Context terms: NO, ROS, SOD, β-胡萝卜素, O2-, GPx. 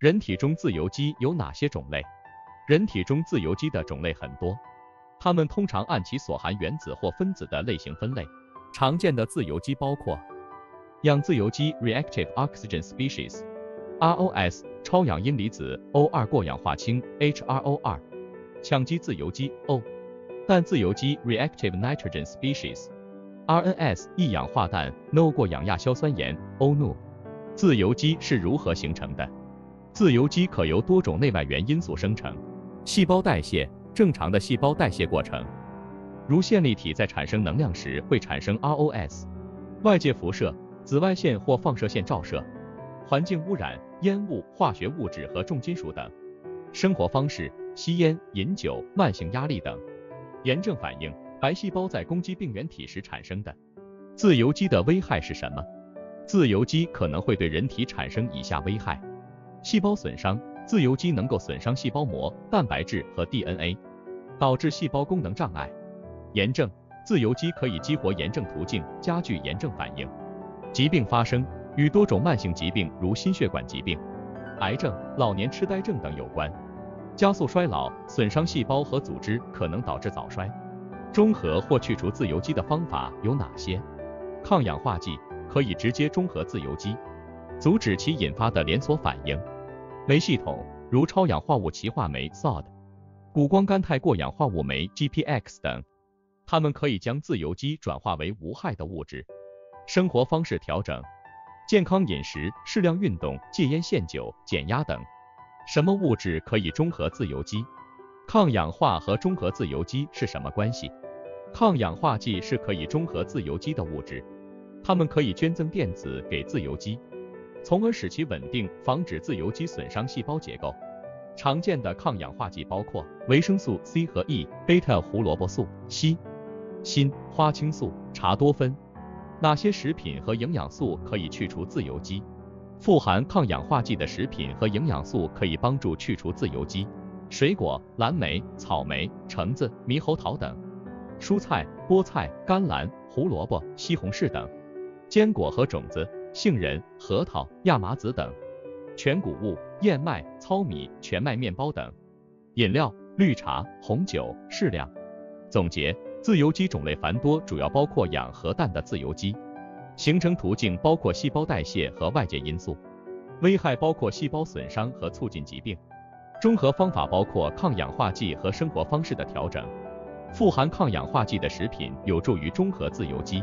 人体中自由基有哪些种类？人体中自由基的种类很多，它们通常按其所含原子或分子的类型分类。常见的自由基包括氧自由基 （Reactive Oxygen Species）、ROS 超氧阴离子、O2 过氧化氢、HRO2、羟基自由基 （O）、氮自由基 （Reactive Nitrogen Species）、RNS 一氧化氮、NO 过氧亚硝酸盐、O2。自由基是如何形成的？自由基可由多种内外源因素生成。细胞代谢，正常的细胞代谢过程，如线粒体在产生能量时会产生 ROS。外界辐射、紫外线或放射线照射、环境污染、烟雾、化学物质和重金属等，生活方式、吸烟、饮酒、慢性压力等。炎症反应，白细胞在攻击病原体时产生的。自由基的危害是什么？自由基可能会对人体产生以下危害：细胞损伤，自由基能够损伤细胞膜、蛋白质和 DNA， 导致细胞功能障碍；炎症，自由基可以激活炎症途径，加剧炎症反应；疾病发生，与多种慢性疾病如心血管疾病、癌症、老年痴呆症等有关；加速衰老，损伤细胞和组织，可能导致早衰。中和或去除自由基的方法有哪些？抗氧化剂可以直接中和自由基，阻止其引发的连锁反应。酶系统，如超氧化物歧化酶 SOD、谷胱甘肽过氧化物酶 GPx 等，它们可以将自由基转化为无害的物质。生活方式调整，健康饮食、适量运动、戒烟限酒、减压等。什么物质可以中和自由基？抗氧化和中和自由基是什么关系？抗氧化剂是可以中和自由基的物质。它们可以捐赠电子给自由基，从而使其稳定，防止自由基损伤细胞结构。常见的抗氧化剂包括维生素 C 和 E、贝塔胡萝卜素、硒、锌、花青素、茶多酚。哪些食品和营养素可以去除自由基？富含抗氧化剂的食品和营养素可以帮助去除自由基。水果、蓝莓、草莓、橙子、猕猴桃等；蔬菜、菠菜、甘蓝、胡萝卜、西红柿等。坚果和种子，杏仁、核桃、亚麻籽等；全谷物，燕麦、糙米、全麦面包等；饮料，绿茶、红酒，适量。总结：自由基种类繁多，主要包括氧和氮的自由基。形成途径包括细胞代谢和外界因素。危害包括细胞损伤和促进疾病。中和方法包括抗氧化剂和生活方式的调整。富含抗氧化剂的食品有助于中和自由基。